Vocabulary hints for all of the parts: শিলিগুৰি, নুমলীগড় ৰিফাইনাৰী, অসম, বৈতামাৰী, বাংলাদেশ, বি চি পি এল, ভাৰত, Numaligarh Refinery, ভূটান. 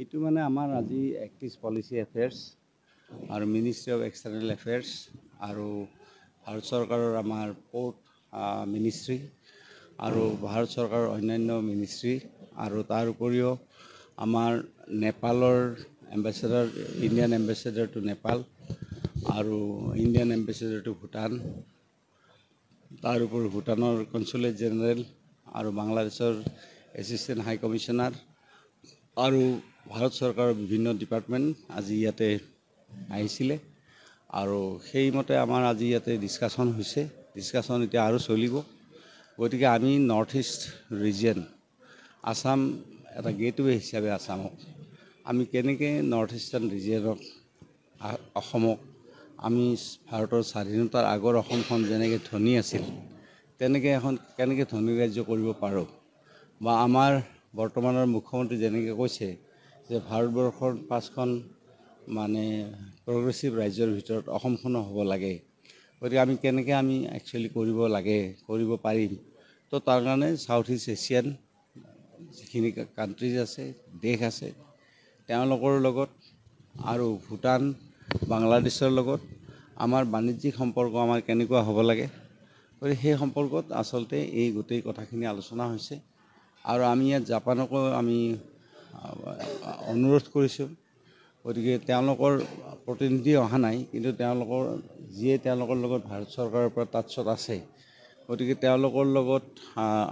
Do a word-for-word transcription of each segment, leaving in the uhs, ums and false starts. এইটো মানে আমাৰ আজি একত্ৰিছ পলিচি এফেয়াৰ্ছ আৰু মিনিষ্ট্ৰী অফ এক্সটাৰ্নেল এফেয়াৰ্ছ আৰু ভাৰত চৰকাৰৰ আমাৰ পোৰ্ট মিনিষ্ট্ৰী আৰু ভাৰত চৰকাৰৰ অন্যান্য মিনিষ্ট্ৰী আৰু তাৰ উপৰিও আমাৰ নেপালৰ ambassador Indian ambassador to Nepal আৰু ইণ্ডিয়ান এম্বেচেডাৰ টু ভূটান, তাৰ উপৰি ভূটানৰ কনচুলেট জেনেৰেল আৰু বাংলাদেশৰ এছিষ্টেণ্ট হাই কমিশ্যনাৰ আৰু ভাৰত চৰকাৰৰ বিভিন্ন ডিপাৰ্টমেণ্ট আজি ইয়াতে আহিছিলে আৰু সেইমতে আমাৰ আজি ইয়াতে ডিছকাশ্যন হৈছে। ডিছকাশ্যন এতিয়া আৰু চলিব। গতিকে আমি নৰ্থ ইষ্ট ৰিজিয়ন আসাম এটা গেটৱে হিচাপে আসামক আমি কেনেকৈ নৰ্থ ইষ্টাৰ্ণ ৰিজিয়নক অসমক আমি ভাৰতৰ স্বাধীনতাৰ আগৰ অসমখন যেনেকৈ ধনী আছিল তেনেকৈ এখন কেনেকৈ ধনী ৰাজ্য কৰিব পাৰোঁ, বা আমাৰ বৰ্তমানৰ মুখ্যমন্ত্ৰী যেনেকৈ কৈছে যে ভাৰতবৰ্ষৰ পাঁচখন মানে প্ৰগ্ৰেছিভ ৰাজ্যৰ ভিতৰত অসমখনো হ'ব লাগে। গতিকে আমি কেনেকৈ আমি একচুৱেলি কৰিব লাগে, কৰিব পাৰিম। তো তাৰ কাৰণে ছাউথ ইষ্ট এছিয়ান যিখিনি কাণ্ট্ৰিজ আছে, দেশ আছে, তেওঁলোকৰ লগত আৰু ভূটান, বাংলাদেশৰ লগত আমাৰ বাণিজ্যিক সম্পৰ্ক আমাৰ কেনেকুৱা হ'ব লাগে, গতিকে সেই সম্পৰ্কত আচলতে এই গোটেই কথাখিনি আলোচনা হৈছে। আৰু আমি ইয়াত জাপানকো আমি অনুৰোধ কৰিছোঁ। গতিকে তেওঁলোকৰ প্ৰতিনিধি অহা নাই, কিন্তু তেওঁলোকৰ যিয়ে তেওঁলোকৰ লগত ভাৰত চৰকাৰৰ পৰা টাচত আছে, গতিকে তেওঁলোকৰ লগত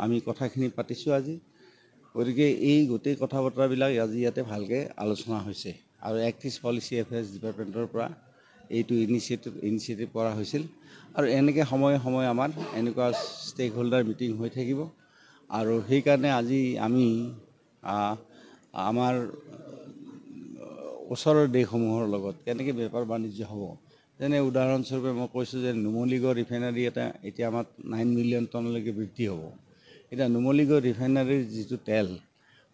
আমি কথাখিনি পাতিছোঁ আজি। গতিকে এই গোটেই কথা বতৰাবিলাক আজি ইয়াতে ভালকৈ আলোচনা হৈছে আৰু একত্ৰিছ পলিচি এফেয়াৰ্ছ ডিপাৰ্টমেণ্টৰ পৰা এইটো ইনিচিয়েটিভ ইনিচিয়েটিভ কৰা হৈছিল। আৰু এনেকৈ সময়ে সময়ে আমাৰ এনেকুৱা ষ্টেক হোল্ডাৰ মিটিং হৈ থাকিব আৰু সেইকাৰণে আজি আমি আমাৰ ওচৰৰ দেশসমূহৰ লগত কেনেকৈ বেপাৰ বাণিজ্য হ'ব, যেনে উদাহৰণস্বৰূপে মই কৈছোঁ যে নুমলীগড় ৰিফাইনাৰী এটা এতিয়া আমাৰ নাইন মিলিয়ন টনলৈকে বৃদ্ধি হ'ব। এতিয়া নুমলীগড় ৰিফাইনাৰীৰ যিটো তেল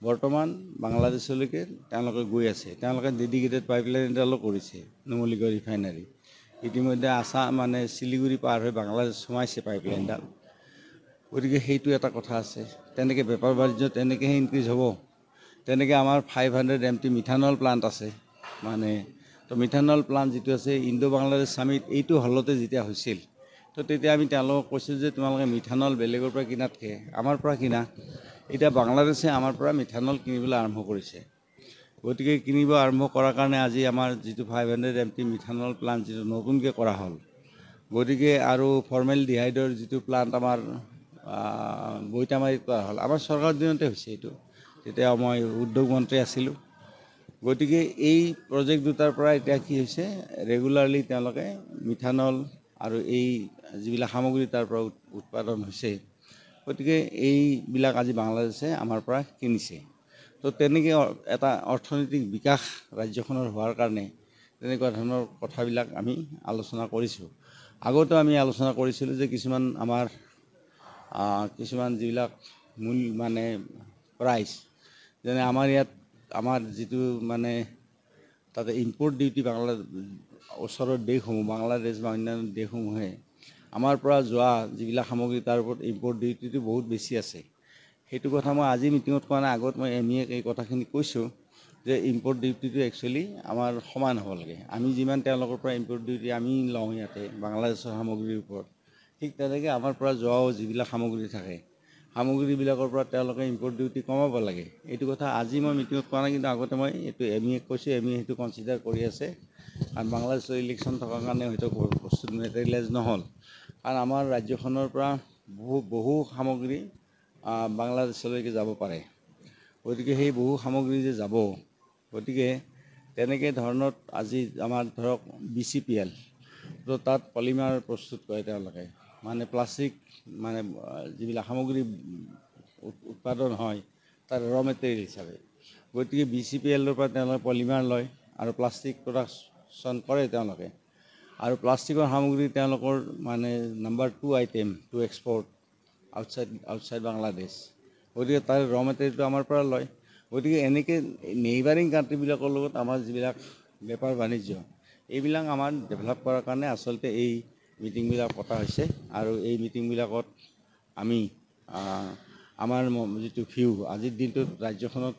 বৰ্তমান বাংলাদেশলৈকে তেওঁলোকে গৈ আছে, তেওঁলোকে ডেডিকেটেড পাইপলাইন এডালো কৰিছে নুমলীগড় ৰিফাইনাৰী। ইতিমধ্যে আছাম মানে শিলিগুৰি পাৰ হৈ বাংলাদেশ সোমাইছে পাইপলাইনডাল। গতিকে সেইটো এটা কথা আছে। তেনেকৈ বেপাৰ বাণিজ্য তেনেকৈহে ইনক্ৰিজ হ'ব। তেনেকৈ আমাৰ five hundred M T methanol plant আছে, মানে তো মিথানল প্লাণ্ট যিটো আছে ইণ্ডো বাংলাদেশ চামিট এইটো হলতে যেতিয়া হৈছিল, তো তেতিয়া আমি তেওঁলোকক কৈছোঁ যে তোমালোকে মিথানল বেলেগৰ পৰা কিনাতকৈ আমাৰ পৰা কিনা। এতিয়া বাংলাদেশে আমাৰ পৰা মিথানল কিনিবলৈ আৰম্ভ কৰিছে। গতিকে কিনিব আৰম্ভ কৰাৰ কাৰণে আজি আমাৰ যিটো five hundred M T methanol plant যিটো নতুনকৈ কৰা হ'ল। গতিকে আৰু ফৰ্মেল ডিহাইডৰ যিটো প্লাণ্ট আমাৰ বৈতামাৰীত কৰা হ'ল, আমাৰ চৰকাৰৰ দিনতে হৈছে এইটো, তেতিয়া মই উদ্যোগ মন্ত্ৰী আছিলোঁ। গতিকে এই প্ৰজেক্ট দুটাৰ পৰা এতিয়া কি হৈছে, ৰেগুলাৰলি তেওঁলোকে মিথানল আৰু এই যিবিলাক সামগ্ৰী তাৰ পৰা উৎপাদন হৈছে। গতিকে এইবিলাক আজি বাংলাদেশে আমাৰ পৰা কিনিছে। তো তেনেকৈ এটা অৰ্থনৈতিক বিকাশ ৰাজ্যখনৰ হোৱাৰ কাৰণে তেনেকুৱা ধৰণৰ কথাবিলাক আমি আলোচনা কৰিছোঁ। আগতেও আমি আলোচনা কৰিছিলোঁ যে কিছুমান আমাৰ কিছুমান যিবিলাক মূল মানে প্ৰাইচ, যেনে আমাৰ ইয়াত আমাৰ যিটো মানে তাতে ইম্পৰ্ট ডিউটি বাংলা ওচৰৰ দেশসমূহ বাংলাদেশ বা অন্যান্য দেশসমূহে আমাৰ পৰা যোৱা যিবিলাক সামগ্ৰী তাৰ ওপৰত ইম্পৰ্ট ডিউটিটো বহুত বেছি আছে। সেইটো কথা মই আজি মিটিঙত কোৱা নাই, আগত মই এম ই এক এই কথাখিনি কৈছোঁ যে ইম্পৰ্ট ডিউটিটো একচুৱেলি আমাৰ সমান হ'ব লাগে। আমি যিমান তেওঁলোকৰ পৰা ইম্পৰ্ট ডিউটি আমি লওঁ ইয়াতে বাংলাদেশৰ সামগ্ৰীৰ ওপৰত, ঠিক তেনেকৈ আমাৰ পৰা যোৱাও যিবিলাক সামগ্ৰী থাকে সামগ্ৰীবিলাকৰ পৰা তেওঁলোকে ইম্পৰ্ট ডিউটি কমাব লাগে। এইটো কথা আজি মই মিটিঙত কোৱা নাই, কিন্তু আগতে মই এইটো এম ই এক কৈছোঁ, এম ই সেইটো কনচিডাৰ কৰি আছে। কাৰণ বাংলাদেশৰ ইলেকশ্যন থকাৰ কাৰণে হয়তো বস্তু মেটেৰিয়েলাইজ নহ'ল, কাৰণ আমাৰ ৰাজ্যখনৰ পৰা বহু বহু সামগ্ৰী বাংলাদেশলৈকে যাব পাৰে। গতিকে সেই বহু সামগ্ৰী যে যাব, গতিকে তেনেকৈ ধৰণত আজি আমাৰ ধৰক বি চি পি এল, তো তাত পলিমাৰ প্ৰস্তুত কৰে তেওঁলোকে, মানে প্লাষ্টিক মানে যিবিলাক সামগ্ৰী উৎপাদন হয় তাৰ ৰ' মেটেৰিয়েল হিচাপে। গতিকে বি চি পি এলৰ পৰা তেওঁলোকে পলিমাৰ লয় আৰু প্লাষ্টিক প্ৰডাকশ্যন কৰে তেওঁলোকে। আৰু প্লাষ্টিকৰ সামগ্ৰী তেওঁলোকৰ মানে number two item to export outside outside বাংলাদেশ। গতিকে তাৰ ৰ' মেটেৰিয়েলটো আমাৰ পৰা লয়। গতিকে এনেকৈ নেইবাৰিং কাণ্ট্ৰিবিলাকৰ লগত আমাৰ যিবিলাক বেপাৰ বাণিজ্য এইবিলাক আমাৰ ডেভেলপ কৰাৰ কাৰণে আচলতে এই মিটিংবিলাক পতা হৈছে। আৰু এই মিটিংবিলাকত আমি আমাৰ যিটো ভিউ আজিৰ দিনটোত ৰাজ্যখনত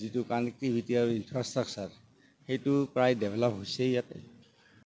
जी कानेक्टिविटी और इन्फ्रास्ट्राक्चार, डेभलप होते।